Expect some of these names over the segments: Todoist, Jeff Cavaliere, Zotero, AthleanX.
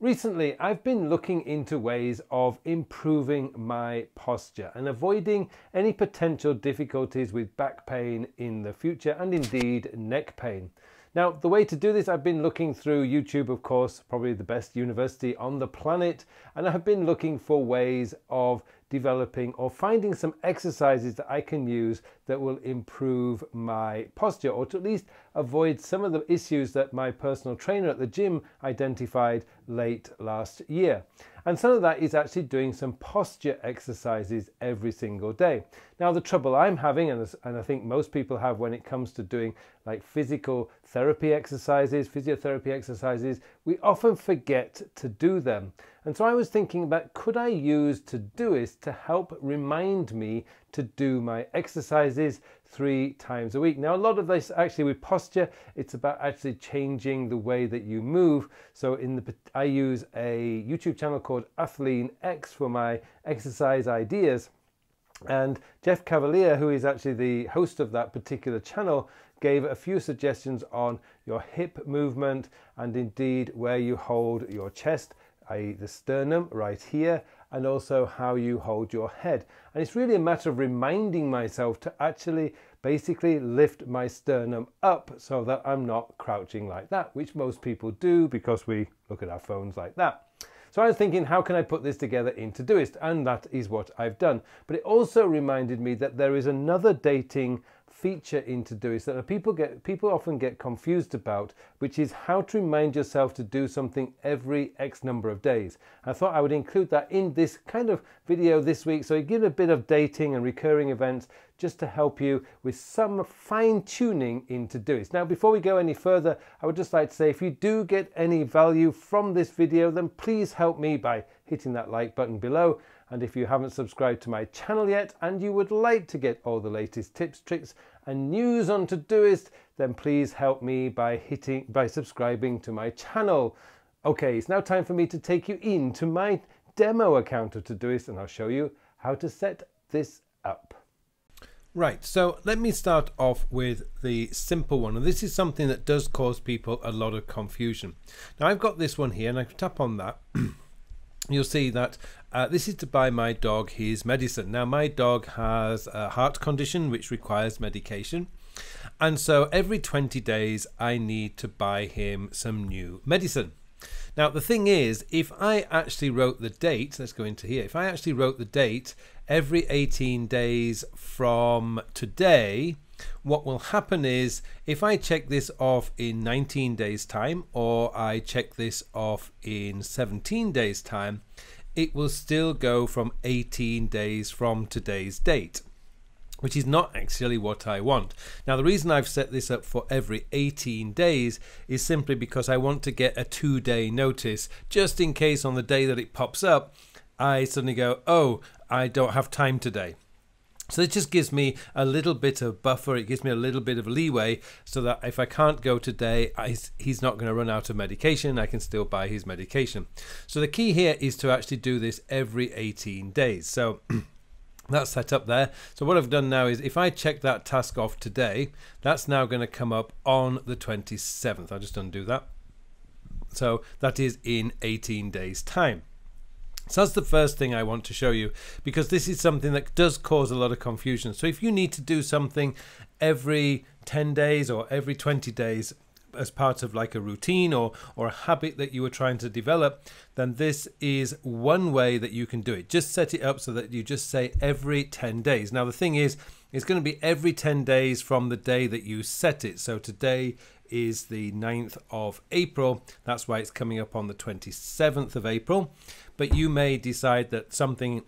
Recently, I've been looking into ways of improving my posture and avoiding any potential difficulties with back pain in the future and indeed neck pain. Now, the way to do this, I've been looking through YouTube, of course, probably the best university on the planet, and I've been looking for ways of developing or finding some exercises that I can use that will improve my posture, or to at least avoid some of the issues that my personal trainer at the gym identified late last year. And some of that is actually doing some posture exercises every single day. Now, the trouble I'm having, and I think most people have when it comes to doing like physical therapy exercises, physiotherapy exercises, we often forget to do them. And so I was thinking about, could I use Todoist to help remind me to do my exercises 3 times a week. Now, a lot of this actually with posture, it's about actually changing the way that you move. So I use a YouTube channel called AthleanX for my exercise ideas. And Jeff Cavaliere, who is actually the host of that particular channel, gave a few suggestions on your hip movement and indeed where you hold your chest, i.e. the sternum right here, and also how you hold your head. And it's really a matter of reminding myself to actually basically lift my sternum up so that I'm not crouching like that, which most people do because we look at our phones like that. So I was thinking, how can I put this together in Todoist? And that is what I've done. But it also reminded me that there is another dating feature in Todoist that people often get confused about, which is how to remind yourself to do something every X number of days. I thought I would include that in this kind of video this week, so I give a bit of dating and recurring events just to help you with some fine-tuning in Todoist. Now, before we go any further, I would just like to say, if you do get any value from this video, then please help me by hitting that like button below. And if you haven't subscribed to my channel yet and you would like to get all the latest tips, tricks and news on Todoist, then please help me by subscribing to my channel. Okay, it's now time for me to take you into my demo account of Todoist, and I'll show you how to set this up. Right, so let me start off with the simple one, and this is something that does cause people a lot of confusion. Now, I've got this one here, and I can tap on that. You'll see that this is to buy my dog his medicine. Now, my dog has a heart condition which requires medication, and so every 20 days I need to buy him some new medicine. Now, the thing is, if I actually wrote the date, let's go into here, if I actually wrote the date every 18 days from today, what will happen is if I check this off in 19 days time, or I check this off in 17 days time, it will still go from 18 days from today's date, which is not actually what I want. Now, the reason I've set this up for every 18 days is simply because I want to get a 2-day notice, just in case on the day that it pops up, I suddenly go, oh, I don't have time today. So it just gives me a little bit of buffer, it gives me a little bit of leeway, so that if I can't go today, he's not going to run out of medication, I can still buy his medication. So the key here is to actually do this every 18 days. So that's set up there. So what I've done now is if I check that task off today, that's now going to come up on the 27th. I'll just undo that. So that is in 18 days time. So that's the first thing I want to show you, because this is something that does cause a lot of confusion. So if you need to do something every 10 days or every 20 days as part of like a routine or a habit that you were trying to develop, then this is one way that you can do it. Just set it up so that you just say every 10 days. Now, the thing is, it's going to be every 10 days from the day that you set it. So today is the 9th of April. That's why it's coming up on the 27th of April. But you may decide that something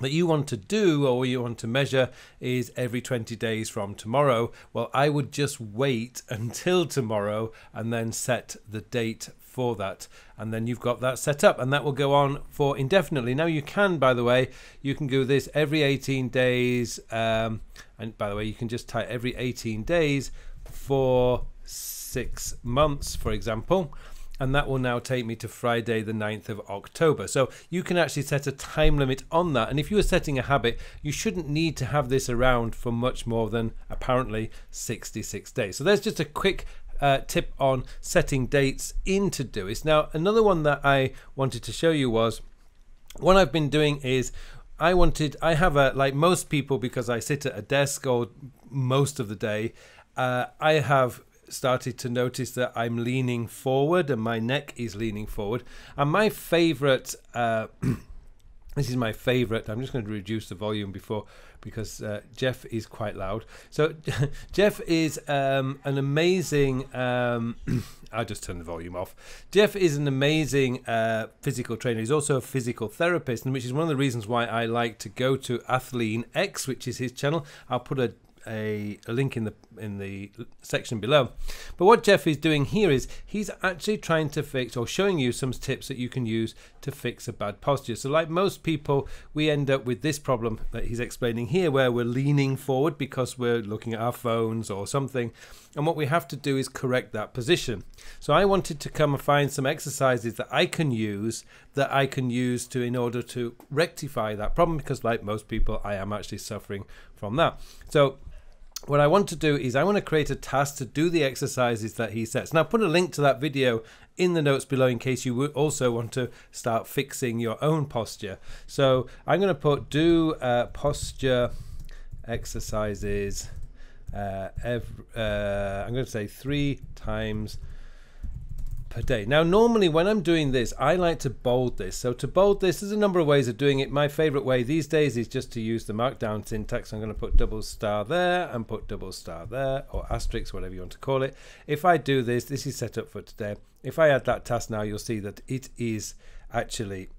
that you want to do or you want to measure is every 20 days from tomorrow. Well, I would just wait until tomorrow and then set the date for that, and then you've got that set up, and that will go on for indefinitely. Now, you can, by the way, you can do this every 18 days and by the way, you can just type every 18 days for 6 months, for example, and that will now take me to Friday the 9th of October. So you can actually set a time limit on that, and if you were setting a habit, you shouldn't need to have this around for much more than apparently 66 days. So there's just a quick tip on setting dates in Todoist. Now, another one that I wanted to show you was one I've been doing is I have a, like most people, because I sit at a desk or most of the day, I have started to notice that I'm leaning forward and my neck is leaning forward. And my favorite, this is my favorite, I'm just going to reduce the volume before, because Jeff is quite loud. So Jeff is an amazing, I'll just turn the volume off. Jeff is an amazing physical trainer. He's also a physical therapist, and which is one of the reasons why I like to go to AthleanX, which is his channel. I'll put a link in the section below. But what Jeff is doing here is he's actually trying to fix, or showing you some tips that you can use to fix a bad posture. So like most people, we end up with this problem that he's explaining here, where we're leaning forward because we're looking at our phones or something, and what we have to do is correct that position. So I wanted to come and find some exercises that I can use to, in order to rectify that problem, because like most people, I am actually suffering from that. So what I want to do is I want to create a task to do the exercises that he sets. Now, put a link to that video in the notes below in case you would also want to start fixing your own posture. So I'm going to put do posture exercises. I'm going to say 3 times per day. Now, normally when I'm doing this, I like to bold this. So to bold this, there's a number of ways of doing it. My favorite way these days is just to use the markdown syntax. I'm going to put double star there and put double star there, or asterisk, whatever you want to call it. If I do this, this is set up for today. If I add that task now, you'll see that it is actually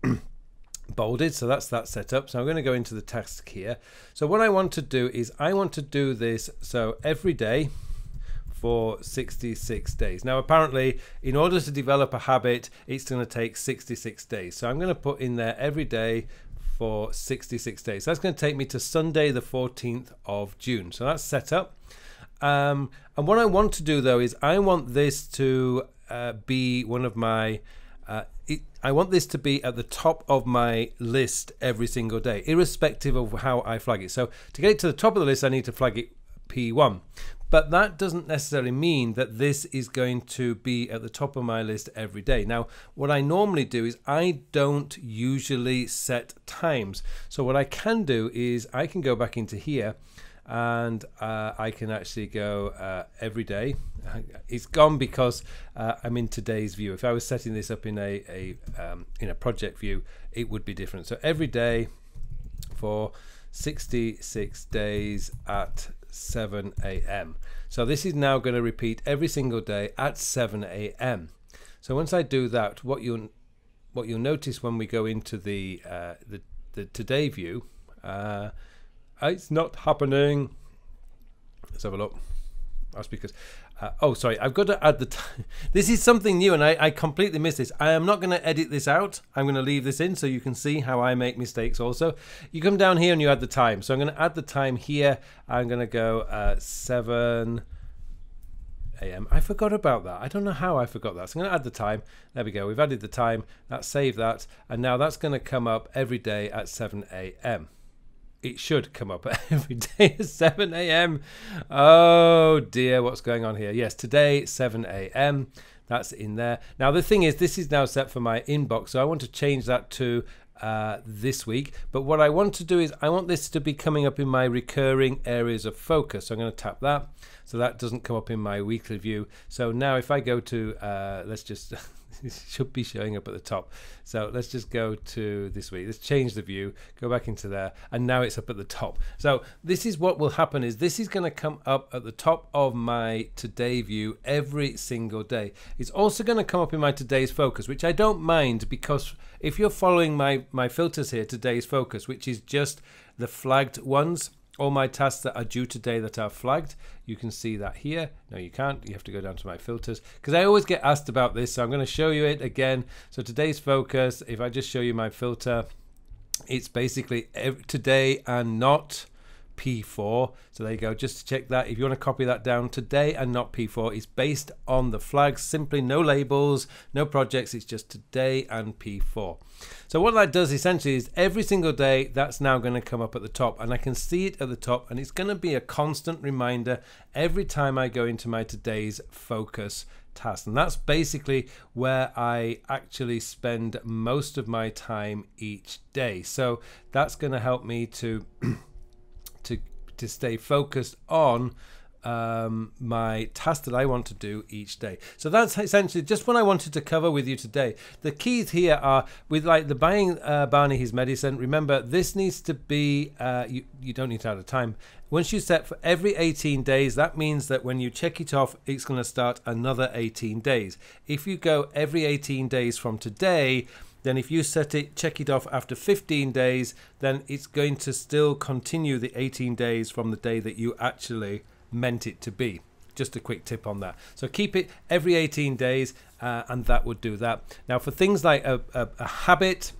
bolded. So that's that set up. So I'm going to go into the task here. So what I want to do is I want to do this so every day for 66 days. Now, apparently, in order to develop a habit, it's going to take 66 days. So I'm going to put in there every day for 66 days. So that's going to take me to Sunday, the 14th of June. So that's set up. And what I want to do, though, is I want this to be one of my I want this to be at the top of my list every single day, irrespective of how I flag it. So to get it to the top of the list, I need to flag it P1. But that doesn't necessarily mean that this is going to be at the top of my list every day. Now, what I normally do is I don't usually set times. So what I can do is I can go back into here and I can actually go every day. It's gone because I'm in today's view. If I was setting this up in a project view, it would be different. So every day for 66 days at 7 a.m. So this is now going to repeat every single day at 7 a.m. So once I do that, what you'll notice when we go into the today view, it's not happening. Let's have a look. That's because oh, sorry, I've got to add the time. This is something new, and I completely missed this. I am not going to edit this out. I'm going to leave this in so you can see how I make mistakes also. You come down here and you add the time. So I'm going to add the time here. I'm going to go 7 a.m. I forgot about that. I don't know how I forgot that. So I'm going to add the time. There we go. We've added the time. Let's save that. And now that's going to come up every day at 7 a.m. It should come up every day at 7 a.m. Oh dear, what's going on here? Yes, today, 7 a.m. That's in there. Now, the thing is, this is now set for my inbox, so I want to change that to this week. But what I want to do is I want this to be coming up in my recurring areas of focus. So I'm going to tap that. So that doesn't come up in my weekly view. So now if I go to, let's just, this should be showing up at the top. So let's just go to this week. Let's change the view, go back into there, and now it's up at the top. So this is what will happen, is this is going to come up at the top of my today view every single day. It's also going to come up in my today's focus, which I don't mind, because if you're following my filters here, today's focus, which is just the flagged ones, all my tasks that are due today that are flagged, you can see that here. No, you can't. You have to go down to my filters, because I always get asked about this, so I'm going to show you it again. So today's focus, if I just show you my filter, it's basically today and not P4. So there you go, just to check that. If you want to copy that down, today and not P4 is based on the flags, simply no labels, no projects, it's just today and P4. So what that does essentially is every single day that's now going to come up at the top, and I can see it at the top, and it's going to be a constant reminder every time I go into my today's focus task. And that's basically where I actually spend most of my time each day. So that's going to help me to stay focused on my task that I want to do each day. So that's essentially just what I wanted to cover with you today. The keys here are with like the buying Barney his medicine. Remember, this needs to be you don't need to have a time. Once you set for every 18 days, that means that when you check it off, it's going to start another 18 days. If you go every 18 days from today, then if you set it, check it off after 15 days, then it's going to still continue the 18 days from the day that you actually meant it to be. Just a quick tip on that. So keep it every 18 days and that would do that. Now for things like a habit,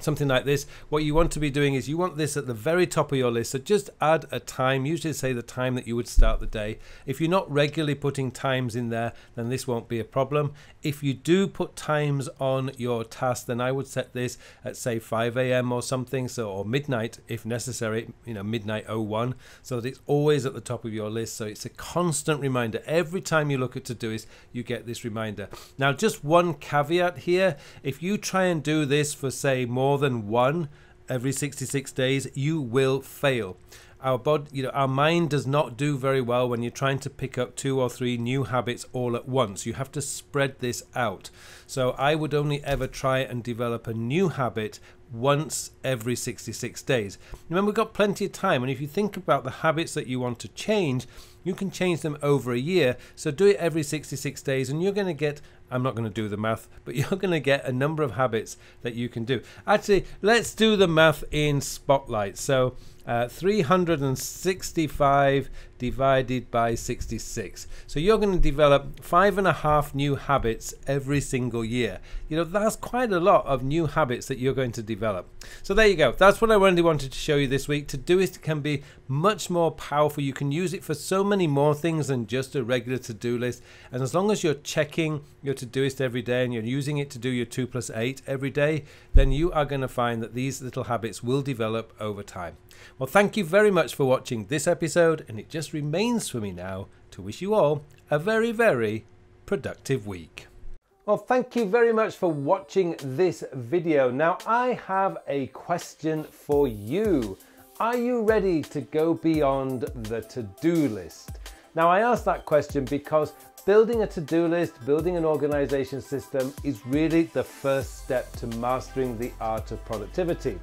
something like this, what you want to be doing is you want this at the very top of your list. So just add a time, usually say the time that you would start the day. If you're not regularly putting times in there, then this won't be a problem. If you do put times on your task, then I would set this at say 5 AM or something, so, or midnight if necessary, you know, midnight 01, so that it's always at the top of your list. So it's a constant reminder. Every time you look at Todoist, you get this reminder. Now just one caveat here, if you try and do this for say more than one every 66 days, you will fail. Our body, you know, our mind does not do very well when you're trying to pick up 2 or 3 new habits all at once. You have to spread this out. So I would only ever try and develop a new habit once every 66 days. Remember, we've got plenty of time, and if you think about the habits that you want to change, you can change them over a year. So do it every 66 days and you're going to get, I'm not going to do the math, but you're going to get a number of habits that you can do. Actually, let's do the math in Spotlight. So 365 divided by 66. So you're going to develop 5.5 new habits every single year. You know, that's quite a lot of new habits that you're going to develop. So there you go. That's what I really wanted to show you this week. Todoist can be much more powerful. You can use it for so many more things than just a regular to-do list. And as long as you're checking your Todoist every day and you're using it to do your 2 plus 8 every day, then you are going to find that these little habits will develop over time. Well, thank you very much for watching this episode, and it just remains for me now to wish you all a very, very productive week. Well, thank you very much for watching this video. Now, I have a question for you. Are you ready to go beyond the to-do list? Now, I asked that question because building a to-do list, building an organization system is really the first step to mastering the art of productivity.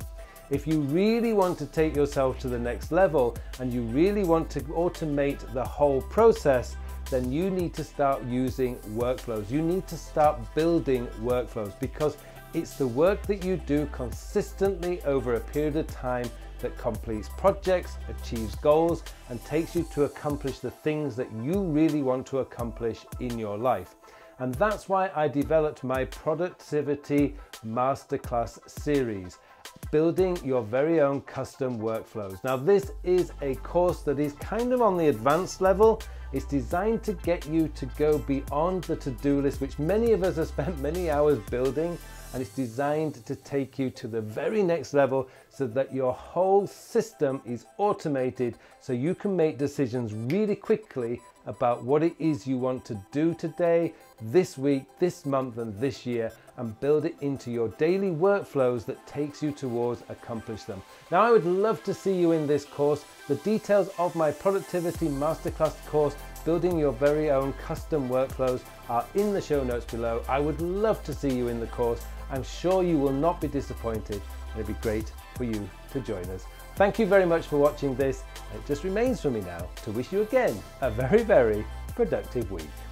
If you really want to take yourself to the next level and you really want to automate the whole process, then you need to start using workflows. You need to start building workflows, because it's the work that you do consistently over a period of time that completes projects, achieves goals, and takes you to accomplish the things that you really want to accomplish in your life. And that's why I developed my Productivity Masterclass series, building your very own custom workflows. Now, this is a course that is kind of on the advanced level. It's designed to get you to go beyond the to-do list, which many of us have spent many hours building, and it's designed to take you to the very next level so that your whole system is automated, so you can make decisions really quickly about what it is you want to do today, this week, this month, and this year, and build it into your daily workflows that takes you towards accomplish them. Now, I would love to see you in this course. The details of my Productivity Masterclass course, Building Your Very Own Custom Workflows, are in the show notes below. I would love to see you in the course. I'm sure you will not be disappointed. It'd be great for you to join us. Thank you very much for watching this. It just remains for me now to wish you again a very, very productive week.